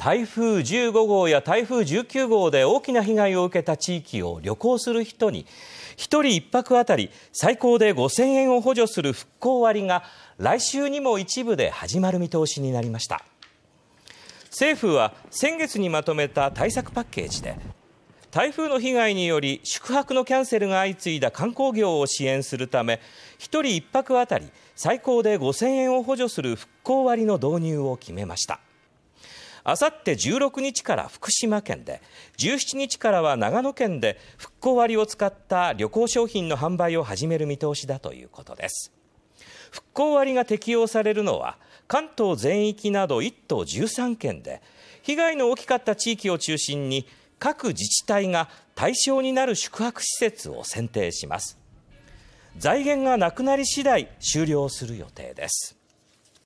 台風15号や台風19号で大きな被害を受けた地域を旅行する人に、1人1泊あたり最高で5000円を補助する復興割が来週にも一部で始まる見通しになりました。政府は先月にまとめた対策パッケージで、台風の被害により宿泊のキャンセルが相次いだ観光業を支援するため、1人1泊あたり最高で5000円を補助する復興割の導入を決めました。あさって16日から福島県で、17日からは長野県で復興割を使った旅行商品の販売を始める見通しだということです。復興割が適用されるのは関東全域など1都13県で、被害の大きかった地域を中心に各自治体が対象になる宿泊施設を選定します。財源がなくなり次第終了する予定です。